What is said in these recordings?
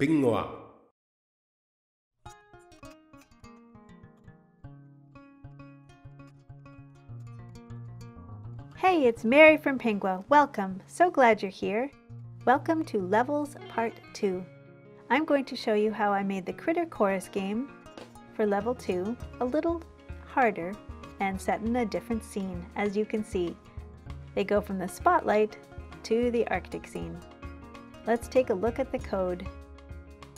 Pingua. Hey, it's Mary from Pingua. Welcome. So glad you're here. Welcome to Levels Part 2. I'm going to show you how I made the Critter Chorus game for Level 2 a little harder and set in a different scene. As you can see, they go from the spotlight to the Arctic scene. Let's take a look at the code.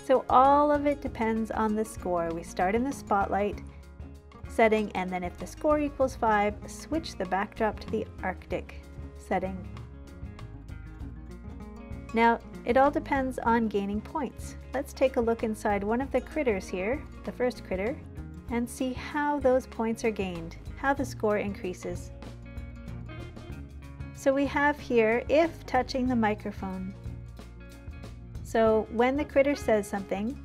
So all of it depends on the score. We start in the spotlight setting, and then if the score equals 5, switch the backdrop to the Arctic setting. Now, it all depends on gaining points. Let's take a look inside one of the critters here, the first critter, and see how those points are gained, how the score increases. So we have here, if touching the microphone. So when the critter says something,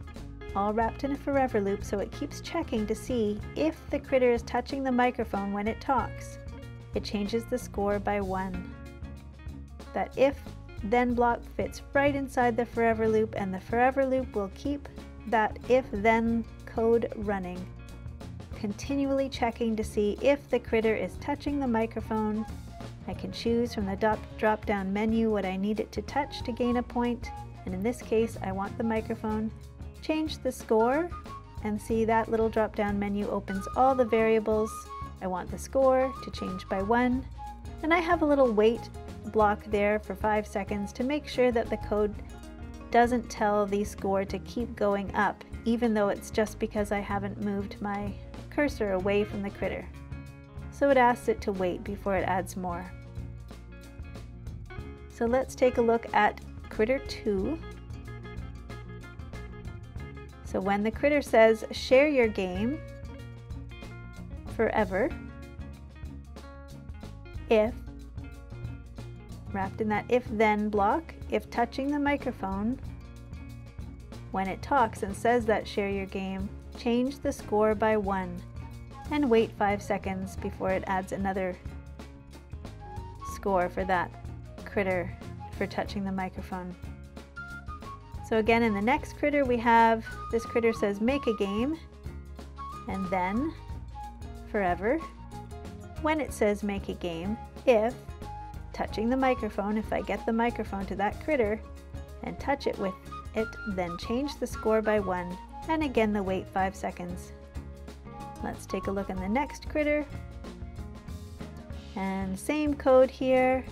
all wrapped in a forever loop, so it keeps checking to see if the critter is touching the microphone when it talks. It changes the score by 1. That if then block fits right inside the forever loop, and the forever loop will keep that if then code running, continually checking to see if the critter is touching the microphone. I can choose from the drop-down menu what I need it to touch to gain a point. And in this case, I want the microphone. Change the score and see that little drop-down menu opens all the variables. I want the score to change by 1. And I have a little wait block there for 5 seconds to make sure that the code doesn't tell the score to keep going up, even though it's just because I haven't moved my cursor away from the critter. So it asks it to wait before it adds more. So let's take a look at Critter 2. So when the critter says, share your game forever, if, wrapped in that if then block, if touching the microphone, when it talks and says that share your game, change the score by 1 and wait 5 seconds before it adds another score for that critter for touching the microphone. So again, in the next critter we have, this critter says make a game, and then forever, when it says make a game, if touching the microphone, if I get the microphone to that critter and touch it with it, then change the score by 1, and again the wait 5 seconds. Let's take a look in the next critter, and same code here.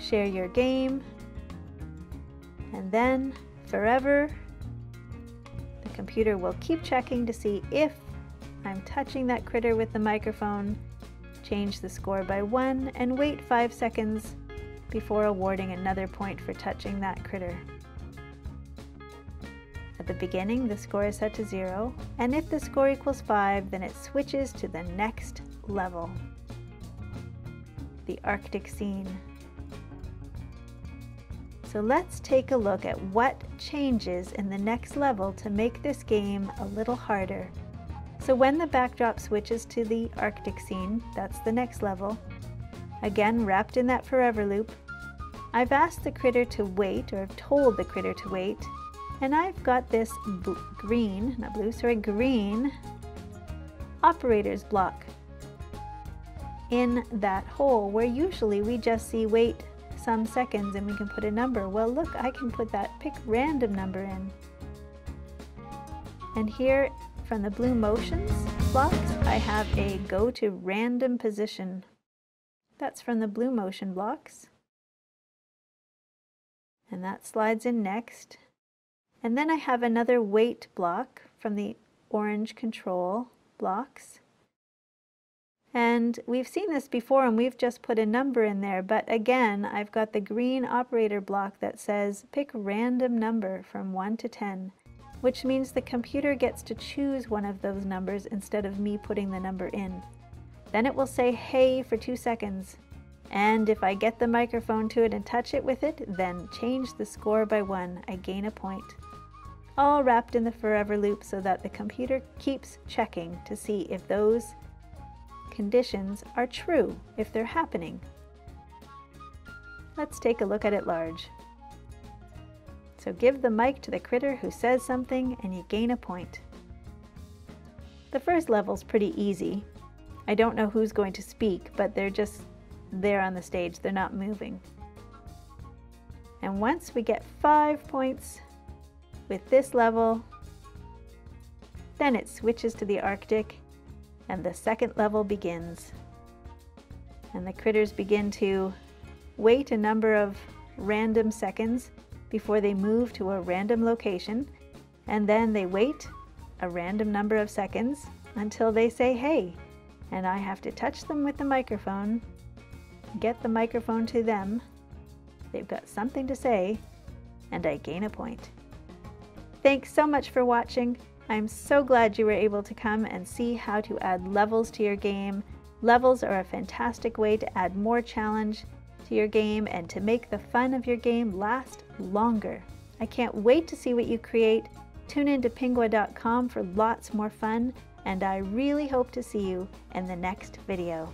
Share your game, and then forever. The computer will keep checking to see if I'm touching that critter with the microphone, change the score by 1, and wait 5 seconds before awarding another point for touching that critter. At the beginning, the score is set to 0, and if the score equals 5, then it switches to the next level, the Arctic scene. So let's take a look at what changes in the next level to make this game a little harder. So when the backdrop switches to the Arctic scene, that's the next level, again wrapped in that forever loop, I've asked the critter to wait, or I've told the critter to wait, and I've got this green operators block in that hole where usually we just see wait some seconds and we can put a number. Well, look, I can put that pick random number in. And here from the blue motions blocks, I have a go to random position. That's from the blue motion blocks. And that slides in next. And then I have another wait block from the orange control blocks. And we've seen this before, and we've just put a number in there, but again I've got the green operator block that says pick random number from 1 to 10, which means the computer gets to choose one of those numbers instead of me putting the number in. Then it will say hey for 2 seconds, and if I get the microphone to it and touch it with it, then change the score by 1. I gain a point. All wrapped in the forever loop so that the computer keeps checking to see if those conditions are true, if they're happening. Let's take a look at it large. So give the mic to the critter who says something and you gain a point. The first level's pretty easy. I don't know who's going to speak, but they're just there on the stage. They're not moving. And once we get 5 points with this level, then it switches to the Arctic and the second level begins. And the critters begin to wait a number of random seconds before they move to a random location, and then they wait a random number of seconds until they say hey, and I have to touch them with the microphone, get the microphone to them, they've got something to say, and I gain a point. Thanks so much for watching. I'm so glad you were able to come and see how to add levels to your game. Levels are a fantastic way to add more challenge to your game and to make the fun of your game last longer. I can't wait to see what you create. Tune in to pingua.com for lots more fun, and I really hope to see you in the next video.